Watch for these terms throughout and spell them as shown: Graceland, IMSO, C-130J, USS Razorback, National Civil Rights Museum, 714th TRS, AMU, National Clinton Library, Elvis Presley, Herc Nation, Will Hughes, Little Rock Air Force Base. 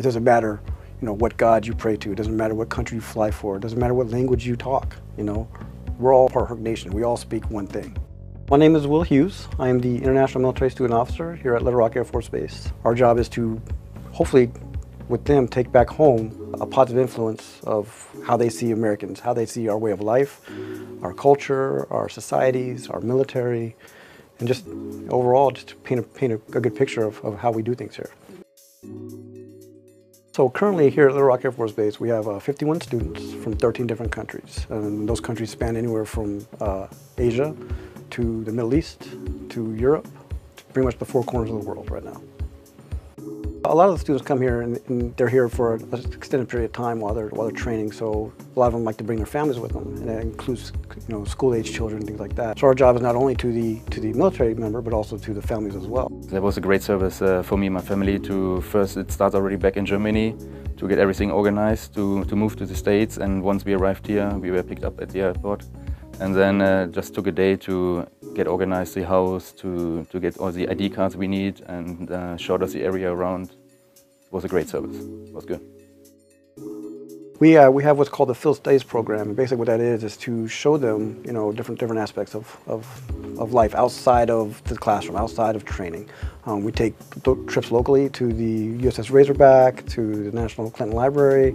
It doesn't matter, you know, what God you pray to. It doesn't matter what country you fly for. It doesn't matter what language you talk, you know. We're all part of Herc Nation. We all speak one thing. My name is Will Hughes. I am the International Military Student Officer here at Little Rock Air Force Base. Our job is to, hopefully, with them, take back home a positive influence of how they see Americans, how they see our way of life, our culture, our societies, our military, and just overall, just to paint a good picture of how we do things here. So currently here at Little Rock Air Force Base, we have 51 students from 13 different countries. And those countries span anywhere from Asia to the Middle East to Europe, to pretty much the four corners of the world right now. A lot of the students come here and they're here for an extended period of time while they're training, so a lot of them like to bring their families with them, and that includes, you know, school-age children, things like that. So our job is not only to the military member, but also to the families as well. That was a great service for me and my family to, first it starts already back in Germany, to get everything organized, to move to the States, and once we arrived here, we were picked up at the airport. And then just took a day to get organized the house, to get all the ID cards we need, and showed us the area around. It was a great service. It was good. We have what's called the Field Studies program. And basically what that is to show them, you know, different aspects of life outside of the classroom, outside of training. We take trips locally to the USS Razorback, to the National Clinton Library,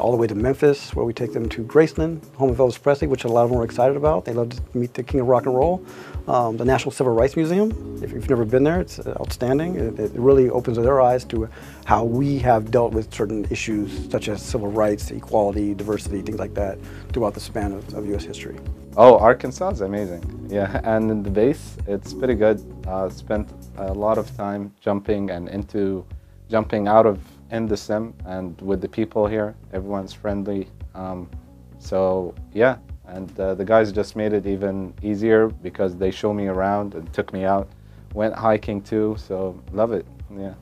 all the way to Memphis, where we take them to Graceland, home of Elvis Presley, which a lot of them are excited about. They love to meet the King of Rock and Roll. The National Civil Rights Museum, if you've never been there, it's outstanding. It really opens their eyes to how we have dealt with certain issues such as civil rights, equality, diversity, things like that throughout the span of U.S. history. Oh, Arkansas is amazing. Yeah, and in the base, it's pretty good. Spent a lot of time jumping out of the sim, and with the people here, everyone's friendly. So yeah, and the guys just made it even easier because they show me around and took me out, went hiking too, so love it, yeah.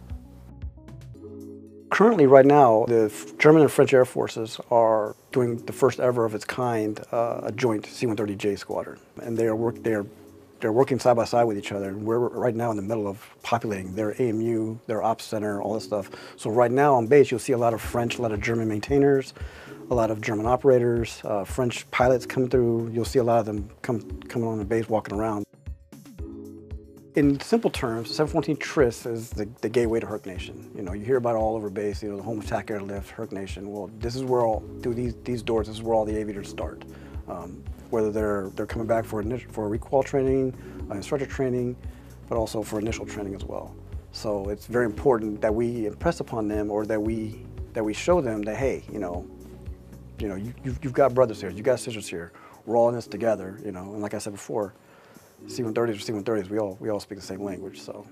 Currently right now, the German and French Air Forces are doing the first ever of its kind, a joint C-130J squadron, and they're working side by side with each other, and we're right now in the middle of populating their AMU, their ops center, all this stuff. So right now on base, you'll see a lot of French, a lot of German maintainers, a lot of German operators, French pilots come through. You'll see a lot of them coming on the base, walking around. In simple terms, 714th TRIS is the gateway to Herc Nation. You know, you hear about it all over base, you know, the home attack airlift, Herc Nation. Well, this is where all, through these doors, this is where all the aviators start. Whether they're coming back for recall training, instructor training, but also for initial training as well. So it's very important that we impress upon them, or that we show them that, hey, you know, you've got brothers here, you've got sisters here. We're all in this together, you know. And like I said before, C-130s are C-130s. We all speak the same language, so.